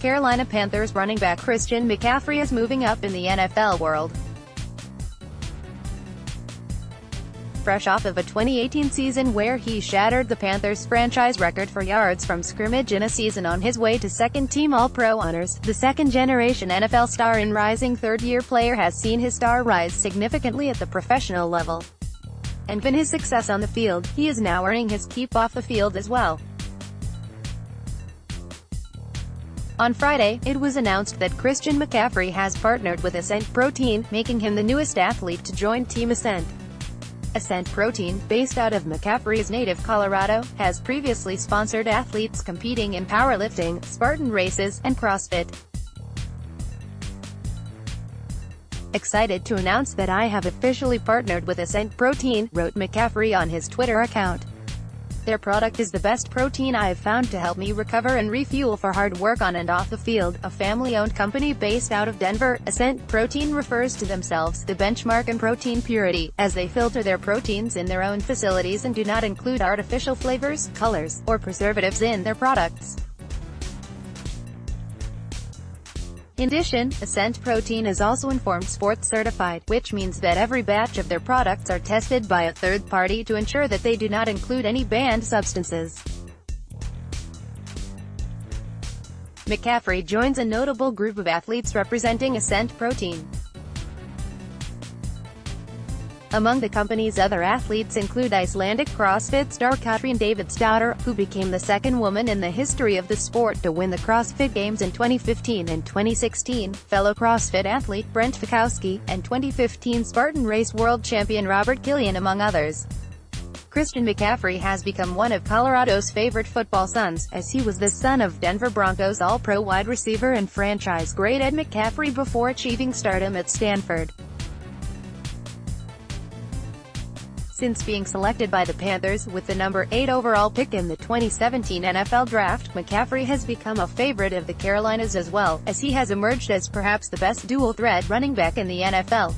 Carolina Panthers running back Christian McCaffrey is moving up in the NFL world. Fresh off of a 2018 season where he shattered the Panthers' franchise record for yards from scrimmage in a season on his way to second-team All-Pro honors, the second-generation NFL star and rising third-year player has seen his star rise significantly at the professional level. And given his success on the field, he is now earning his keep off the field as well. On Friday, it was announced that Christian McCaffrey has partnered with Ascent Protein, making him the newest athlete to join Team Ascent. Ascent Protein, based out of McCaffrey's native Colorado, has previously sponsored athletes competing in powerlifting, Spartan races, and CrossFit. "Excited to announce that I have officially partnered with Ascent Protein," wrote McCaffrey on his Twitter account. "Their product is the best protein I've found to help me recover and refuel for hard work on and off the field." A family-owned company based out of Denver, Ascent Protein refers to themselves the benchmark in protein purity, as they filter their proteins in their own facilities and do not include artificial flavors, colors, or preservatives in their products. In addition, Ascent Protein is also Informed Sports certified, which means that every batch of their products are tested by a third party to ensure that they do not include any banned substances. McCaffrey joins a notable group of athletes representing Ascent Protein. Among the company's other athletes include Icelandic CrossFit star Katrín Davíðsdóttir, who became the second woman in the history of the sport to win the CrossFit Games in 2015 and 2016, fellow CrossFit athlete Brent Fikowski, and 2015 Spartan Race World Champion Robert Killian, among others. Christian McCaffrey has become one of Colorado's favorite football sons, as he was the son of Denver Broncos All-Pro wide receiver and franchise great Ed McCaffrey before achieving stardom at Stanford. Since being selected by the Panthers with the number 8 overall pick in the 2017 NFL Draft, McCaffrey has become a favorite of the Carolinas as well, as he has emerged as perhaps the best dual-threat running back in the NFL.